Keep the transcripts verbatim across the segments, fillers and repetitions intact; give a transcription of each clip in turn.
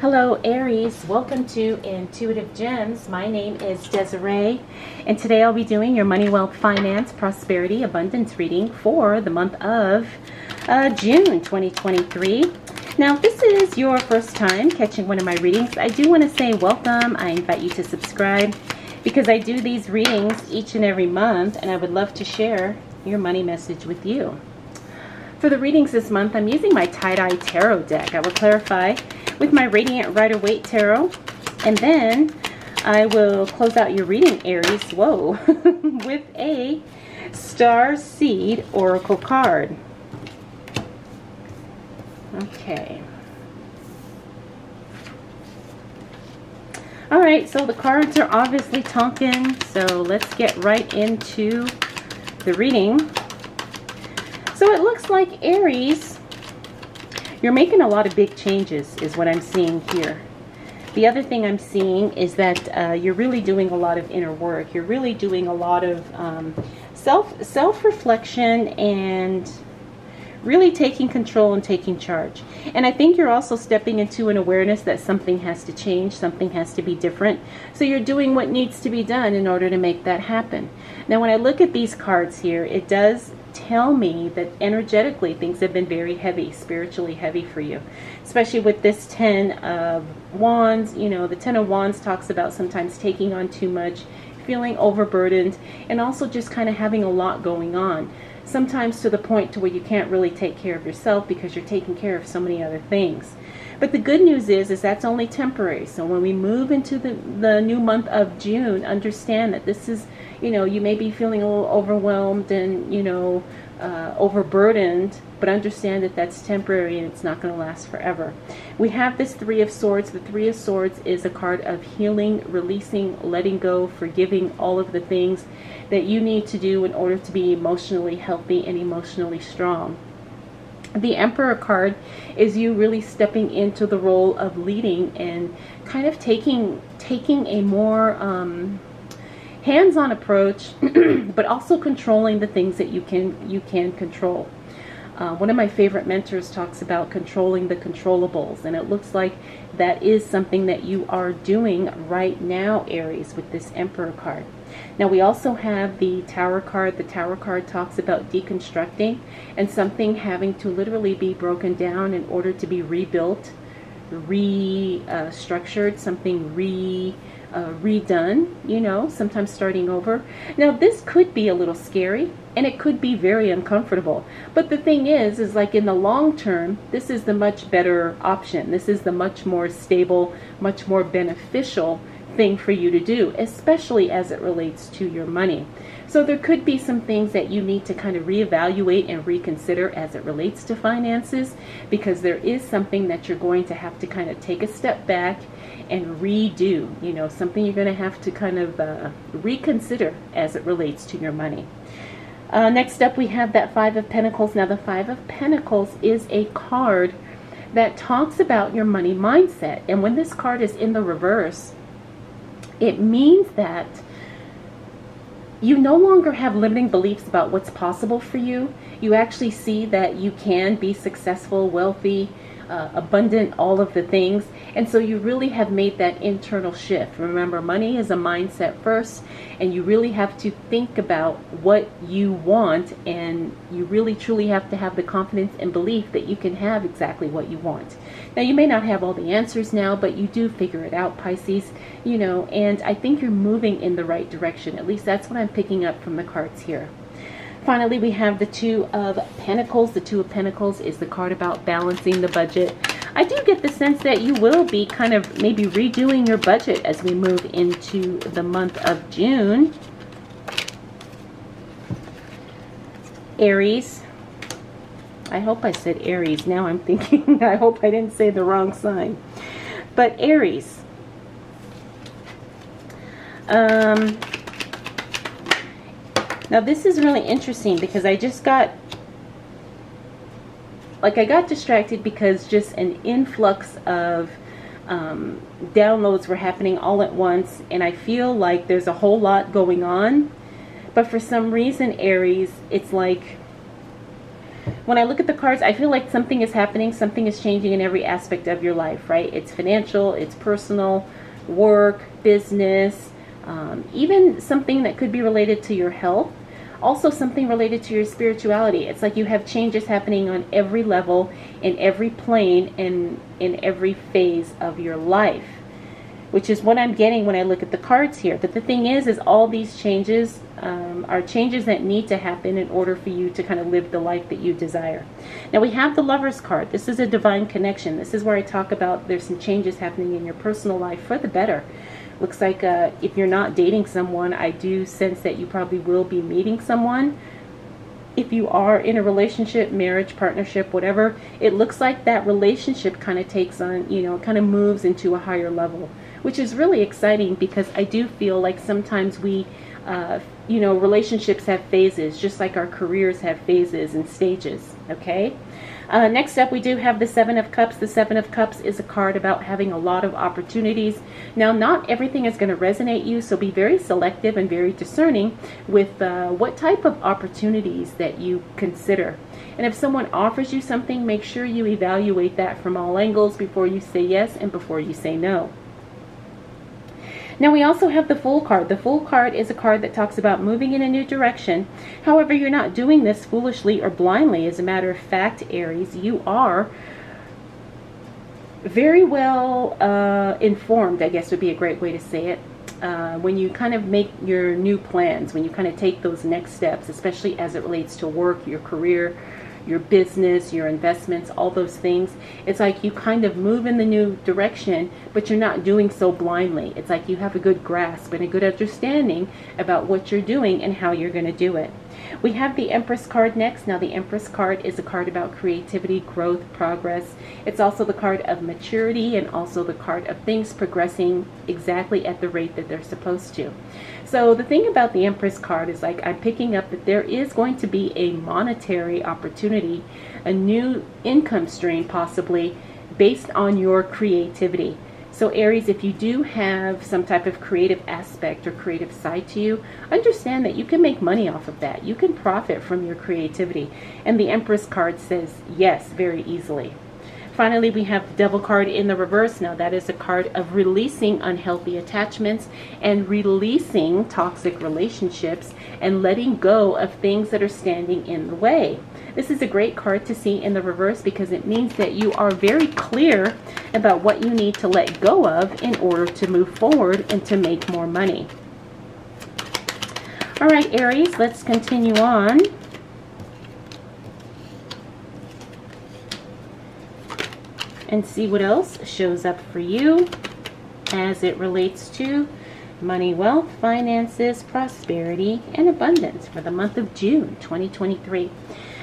Hello Aries, welcome to Intuitive Gems. My name is Desiree and today I'll be doing your money, wealth, finance, prosperity, abundance reading for the month of uh, June twenty twenty-three. Now if this is your first time catching one of my readings, I do want to say welcome. I invite you to subscribe because I do these readings each and every month and I would love to share your money message with you. For the readings this month, I'm using my Tie-Dye Tarot deck. I will clarify with my Radiant Rider-Waite Tarot, and then I will close out your reading, Aries, whoa, with a Star Seed Oracle card. Okay. All right, so the cards are obviously talking, so let's get right into the reading. So it looks like Aries, you're making a lot of big changes is what I'm seeing here. The other thing I'm seeing is that uh, you're really doing a lot of inner work. You're really doing a lot of um, self, self-reflection and really taking control and taking charge. And I think you're also stepping into an awareness that something has to change, something has to be different. So you're doing what needs to be done in order to make that happen. Now when I look at these cards here, it does tell me that energetically things have been very heavy, spiritually heavy for you, especially with this ten of wands. You know, the ten of wands talks about sometimes taking on too much, feeling overburdened, and also just kind of having a lot going on, sometimes to the point to where you can't really take care of yourself because you're taking care of so many other things. But the good news is is that's only temporary. So when we move into the the new month of June, understand that this is, you know, you may be feeling a little overwhelmed and, you know, uh, overburdened, but understand that that's temporary and it's not going to last forever. We have this Three of Swords. The Three of Swords is a card of healing, releasing, letting go, forgiving, all of the things that you need to do in order to be emotionally healthy and emotionally strong. The Emperor card is you really stepping into the role of leading and kind of taking taking a more um, hands-on approach, but also controlling the things that you can you can control. Uh, one of my favorite mentors talks about controlling the controllables, and it looks like that is something that you are doing right now, Aries, with this Emperor card. Now we also have the Tower card. The Tower card talks about deconstructing and something having to literally be broken down in order to be rebuilt, restructured, uh, something re uh, redone, you know, sometimes starting over. Now this could be a little scary and it could be very uncomfortable. But the thing is, is like in the long term, this is the much better option. This is the much more stable, much more beneficial thing for you to do, especially as it relates to your money. So there could be some things that you need to kind of reevaluate and reconsider as it relates to finances, because there is something that you're going to have to kind of take a step back and redo, you know, something you're going to have to kind of uh, reconsider as it relates to your money. Uh, next up we have that Five of Pentacles. Now the Five of Pentacles is a card that talks about your money mindset, and when this card is in the reverse, it means that you no longer have limiting beliefs about what's possible for you. You actually see that you can be successful, wealthy, uh, abundant, all of the things. And so you really have made that internal shift. Remember, money is a mindset first, and you really have to think about what you want, and you really truly have to have the confidence and belief that you can have exactly what you want. Now you may not have all the answers now, but you do figure it out, Pisces, you know, and I think you're moving in the right direction. At least that's what I'm picking up from the cards here. Finally, we have the Two of Pentacles. The Two of Pentacles is the card about balancing the budget. I do get the sense that you will be kind of maybe redoing your budget as we move into the month of June, Aries. I hope I said Aries. Now I'm thinking, I hope I didn't say the wrong sign. But Aries, um, now this is really interesting because I just got, like I got distracted because just an influx of um, downloads were happening all at once, and I feel like there's a whole lot going on, but for some reason, Aries, it's like when I look at the cards, I feel like something is happening, something is changing in every aspect of your life, right? It's financial, it's personal, work, business, um, even something that could be related to your health. Also something related to your spirituality. It's like you have changes happening on every level, in every plane, and in every phase of your life, which is what I'm getting when I look at the cards here. But the thing is, is all these changes um, are changes that need to happen in order for you to kind of live the life that you desire. Now we have the Lover's card. This is a divine connection. This is where I talk about there's some changes happening in your personal life for the better. Looks like uh, if you're not dating someone, I do sense that you probably will be meeting someone. If you are in a relationship, marriage, partnership, whatever, it looks like that relationship kind of takes on, you know, kind of moves into a higher level, which is really exciting, because I do feel like sometimes we, uh, you know, relationships have phases, just like our careers have phases and stages, okay? Uh, next up, we do have the Seven of Cups. The Seven of Cups is a card about having a lot of opportunities. Now, not everything is going to resonate you, so be very selective and very discerning with uh, what type of opportunities that you consider. And if someone offers you something, make sure you evaluate that from all angles before you say yes and before you say no. Now we also have the Fool card. The Fool card is a card that talks about moving in a new direction. However, you're not doing this foolishly or blindly. As a matter of fact, Aries, you are very well uh, informed, I guess would be a great way to say it, uh, when you kind of make your new plans, when you kind of take those next steps, especially as it relates to work, your career, your business, your investments, all those things. It's like you kind of move in the new direction, but you're not doing so blindly. It's like you have a good grasp and a good understanding about what you're doing and how you're going to do it. We have the Empress card next. Now the Empress card is a card about creativity, growth, progress. It's also the card of maturity, and also the card of things progressing exactly at the rate that they're supposed to. So the thing about the Empress card is, like, I'm picking up that there is going to be a monetary opportunity, a new income stream possibly, based on your creativity. So Aries, if you do have some type of creative aspect or creative side to you, understand that you can make money off of that. You can profit from your creativity. And the Empress card says yes very easily. Finally, we have the Devil card in the reverse. Now that is a card of releasing unhealthy attachments and releasing toxic relationships and letting go of things that are standing in the way. This is a great card to see in the reverse, because it means that you are very clear about what you need to let go of in order to move forward and to make more money. All right, Aries, let's continue on. And see what else shows up for you as it relates to money, wealth, finances, prosperity, and abundance for the month of June twenty twenty-three.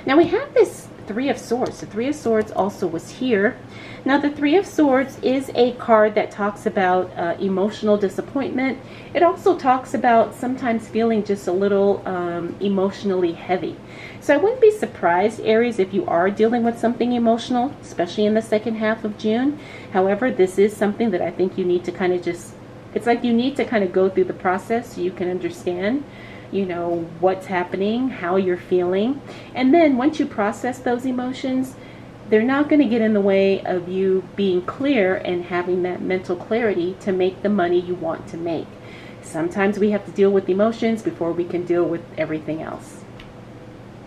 Now we have this Three of Swords. The Three of Swords also was here. Now the Three of Swords is a card that talks about uh, emotional disappointment. It also talks about sometimes feeling just a little um, emotionally heavy. So I wouldn't be surprised, Aries, if you are dealing with something emotional, especially in the second half of June. However, this is something that I think you need to kind of just, it's like you need to kind of go through the process so you can understand, you know, what's happening, how you're feeling. And then once you process those emotions, they're not going to get in the way of you being clear and having that mental clarity to make the money you want to make. Sometimes we have to deal with emotions before we can deal with everything else.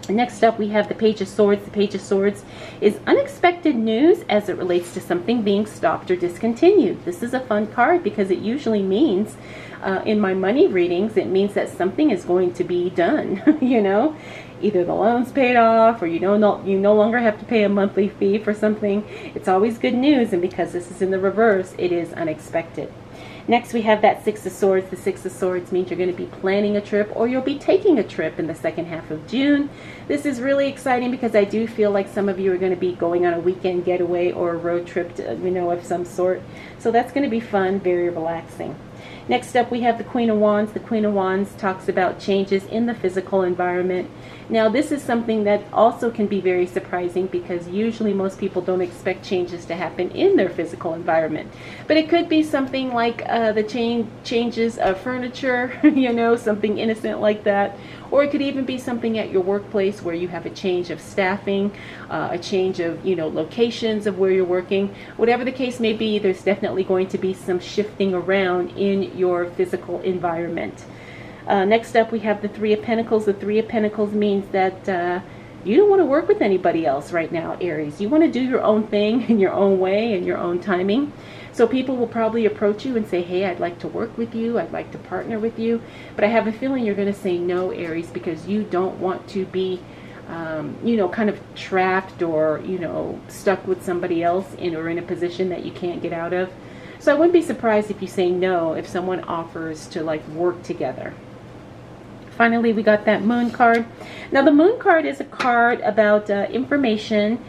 Next up, we have the Page of Swords. The Page of Swords is unexpected news as it relates to something being stopped or discontinued. This is a fun card because it usually means, uh, in my money readings, it means that something is going to be done, you know? Either the loan's paid off, or you no, no, you no longer have to pay a monthly fee for something. It's always good news, and because this is in the reverse, it is unexpected. Next, we have that Six of Swords. The Six of Swords means you're going to be planning a trip, or you'll be taking a trip in the second half of June. This is really exciting because I do feel like some of you are going to be going on a weekend getaway or a road trip, to, you know, of some sort. So that's going to be fun, very relaxing. Next up, we have the Queen of Wands. The Queen of Wands talks about changes in the physical environment. Now, this is something that also can be very surprising, because usually most people don't expect changes to happen in their physical environment. But it could be something like uh, the change changes of furniture, you know, something innocent like that, or it could even be something at your workplace where you have a change of staffing, uh, a change of, you know, locations of where you're working. Whatever the case may be, there's definitely going to be some shifting around in your physical environment. Uh, next up, we have the Three of Pentacles. The Three of Pentacles means that uh, you don't want to work with anybody else right now, Aries. You want to do your own thing in your own way and your own timing. So people will probably approach you and say, hey, I'd like to work with you. I'd like to partner with you. But I have a feeling you're going to say no, Aries, because you don't want to be, um, you know, kind of trapped or, you know, stuck with somebody else in or in a position that you can't get out of. So I wouldn't be surprised if you say no if someone offers to, like, work together. Finally, we got that Moon card. Now, the Moon card is a card about uh, information,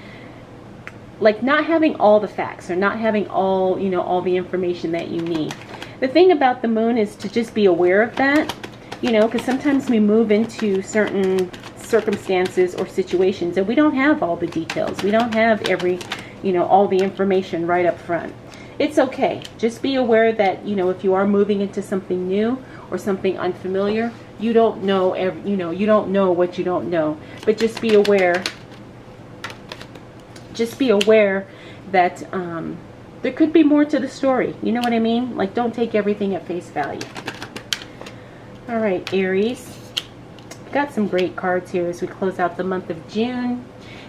like not having all the facts or not having all, you know, all the information that you need. The thing about the Moon is to just be aware of that, you know, because sometimes we move into certain circumstances or situations and we don't have all the details. We don't have every, you know, all the information right up front. It's okay. Just be aware that, you know, if you are moving into something new or something unfamiliar, you don't know, every, you know, you don't know what you don't know, but just be aware. Just be aware that um, there could be more to the story. You know what I mean? Like, don't take everything at face value. All right, Aries. Got some great cards here as we close out the month of June.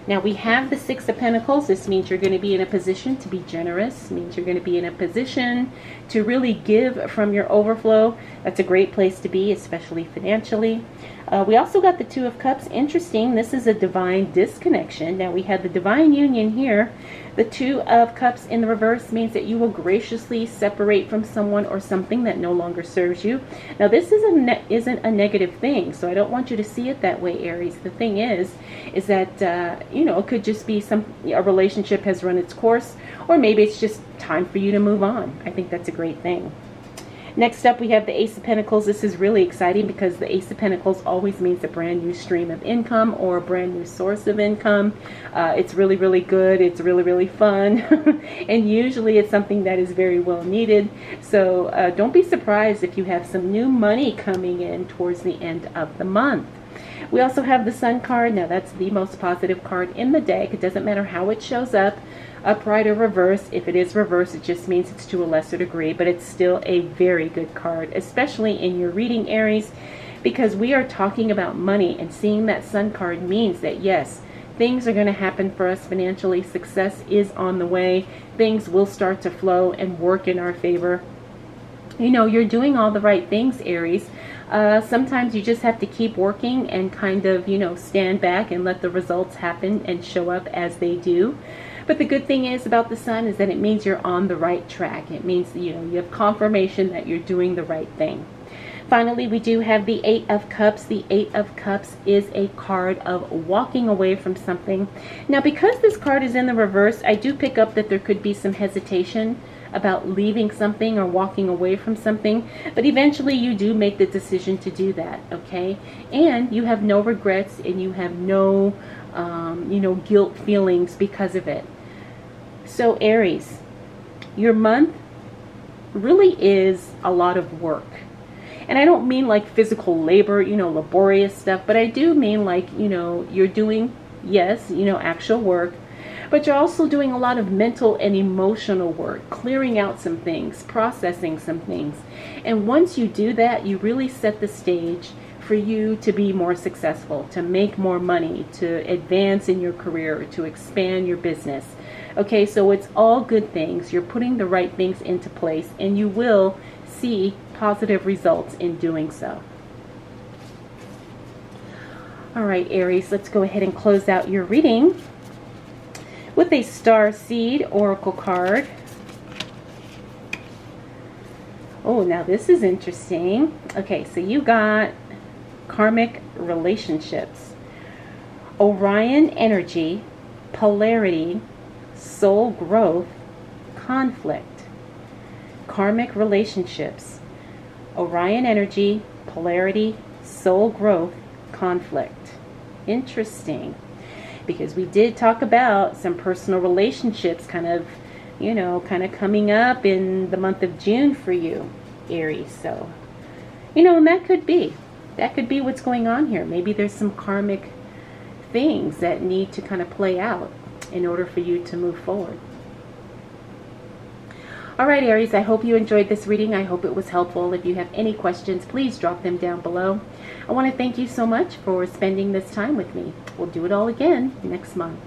Now, we have the Six of Pentacles. This means you're going to be in a position to be generous. It means you're going to be in a position to really give from your overflow. That's a great place to be, especially financially. Uh, we also got the Two of Cups. Interesting. This is a divine disconnection. Now, we had the divine union here. The Two of Cups in the reverse means that you will graciously separate from someone or something that no longer serves you. Now, this is a ne isn't a negative thing, so I don't want you to see it that way, Aries. The thing is, is that, uh, you know, it could just be some a relationship has run its course, or maybe it's just time for you to move on. I think that's a great thing. Next up, we have the Ace of Pentacles. This is really exciting because the Ace of Pentacles always means a brand new stream of income or a brand new source of income. Uh, it's really, really good. It's really, really fun. And usually it's something that is very well needed. So uh, don't be surprised if you have some new money coming in towards the end of the month. We also have the Sun card. Now, that's the most positive card in the deck. It doesn't matter how it shows up, upright or reverse. If it is reverse, it just means it's to a lesser degree, but it's still a very good card, especially in your reading, Aries, because we are talking about money, and seeing that Sun card means that, yes, things are going to happen for us financially. Success is on the way. Things will start to flow and work in our favor. You know, you're doing all the right things, Aries. Uh, sometimes you just have to keep working and kind of, you know, stand back and let the results happen and show up as they do. But the good thing is about the Sun is that it means you're on the right track. It means, you know, you have confirmation that you're doing the right thing. Finally, we do have the Eight of Cups. The Eight of Cups is a card of walking away from something. Now, because this card is in the reverse, I do pick up that there could be some hesitation about leaving something or walking away from something, but eventually you do make the decision to do that, okay? And you have no regrets, and you have no, um, you know, guilt feelings because of it. So, Aries, your month really is a lot of work. And I don't mean like physical labor, you know, laborious stuff, but I do mean like, you know, you're doing, yes, you know, actual work, but you're also doing a lot of mental and emotional work, clearing out some things, processing some things. And once you do that, you really set the stage for you to be more successful, to make more money, to advance in your career, to expand your business. Okay, so it's all good things. You're putting the right things into place, and you will see positive results in doing so. All right, Aries, let's go ahead and close out your reading with a Star Seed Oracle card. Oh, now this is interesting. Okay, so you got karmic relationships, Orion energy, polarity, soul growth, conflict. Karmic relationships, Orion energy, polarity, soul growth, conflict. Interesting. Because we did talk about some personal relationships kind of, you know, kind of coming up in the month of June for you, Aries. So, you know, and that could be. that could be what's going on here. Maybe there's some karmic things that need to kind of play out in order for you to move forward. All right, Aries, I hope you enjoyed this reading. I hope it was helpful. If you have any questions, please drop them down below. I want to thank you so much for spending this time with me. We'll do it all again next month.